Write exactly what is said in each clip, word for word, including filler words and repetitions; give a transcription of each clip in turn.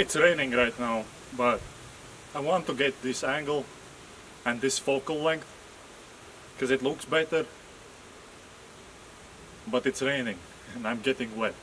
It's raining right now, but I want to get this angle and this focal length because it looks better, but it's raining and I'm getting wet.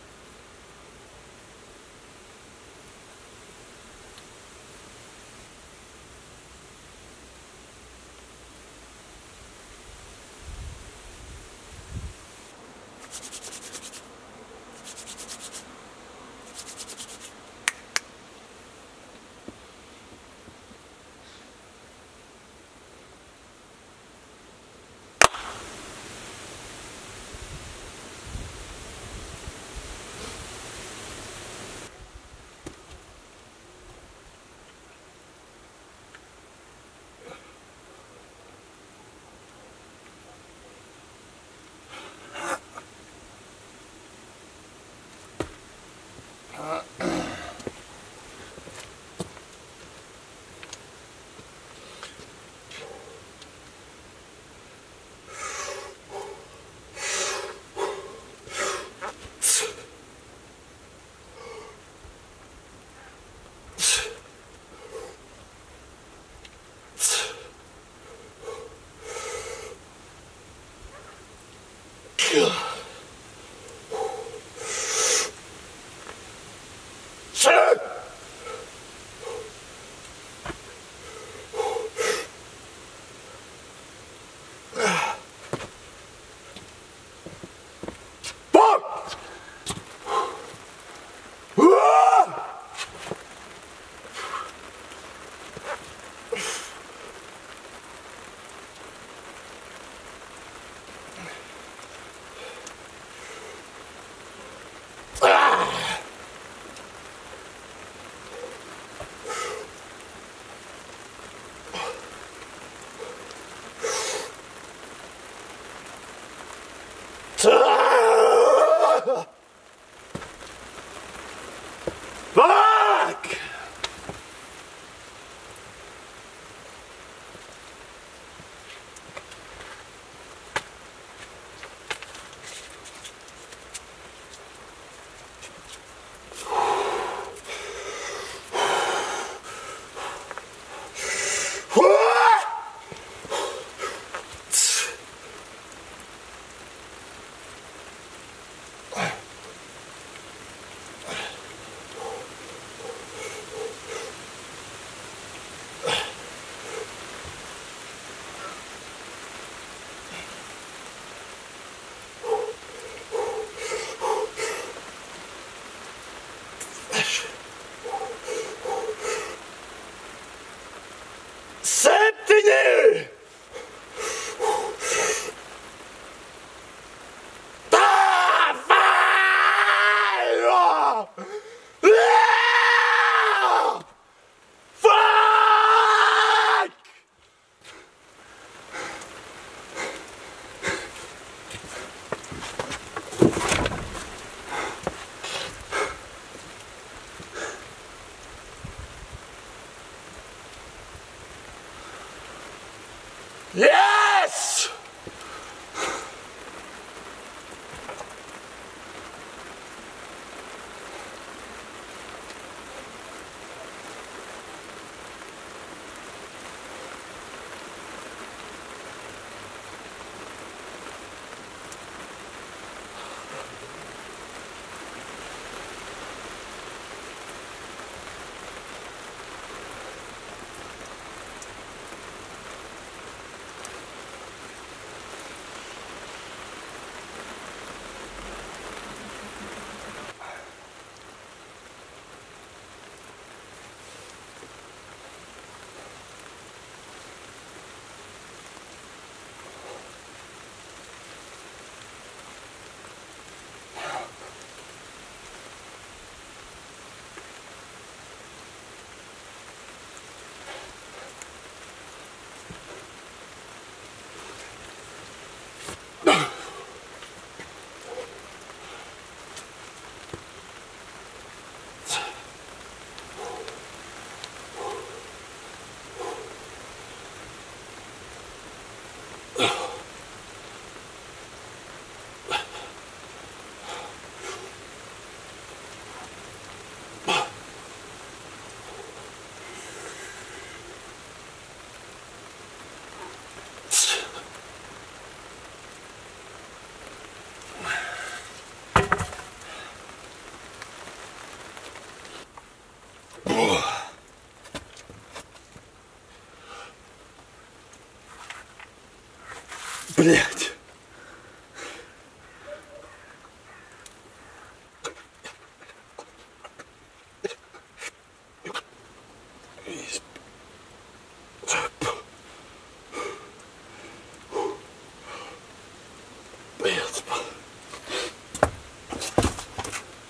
Блять.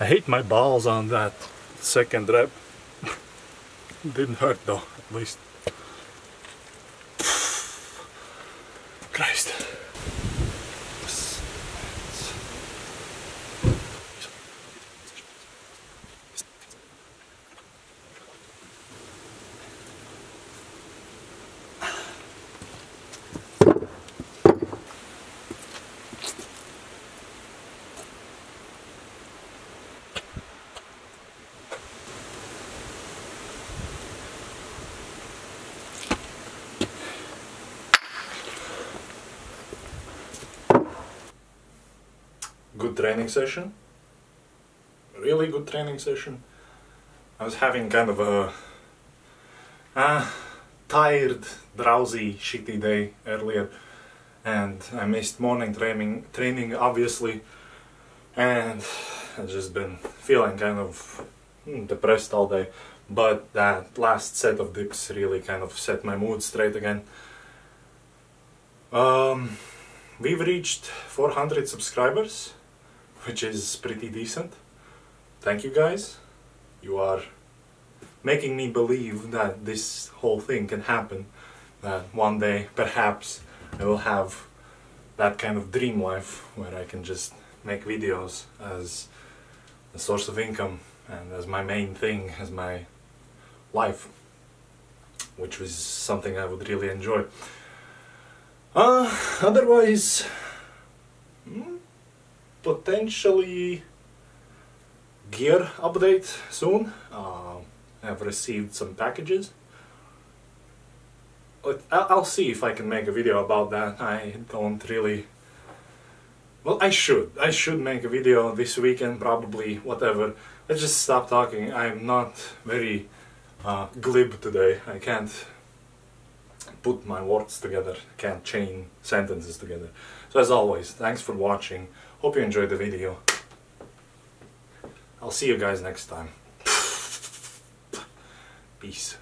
I hit my balls on that second rep. Didn't hurt though, at least. Christ. Good training session, really good training session. I was having kind of a uh, tired, drowsy, shitty day earlier, and I missed morning training, training obviously, and I've just been feeling kind of depressed all day, but that last set of dips really kind of set my mood straight again. Um, we've reached four hundred subscribers, which is pretty decent. Thank you guys. You are making me believe that this whole thing can happen, that one day perhaps I will have that kind of dream life where I can just make videos as a source of income and as my main thing, as my life, which was something I would really enjoy. Uh, otherwise, hmm? Potentially gear update soon. Uh, I've received some packages. I'll see if I can make a video about that. I don't really... Well, I should. I should make a video this weekend, probably, whatever. Let's just stop talking. I'm not very uh, glib today. I can't put my words together. I can't chain sentences together. So as always, thanks for watching. Hope you enjoyed the video. I'll see you guys next time. Peace.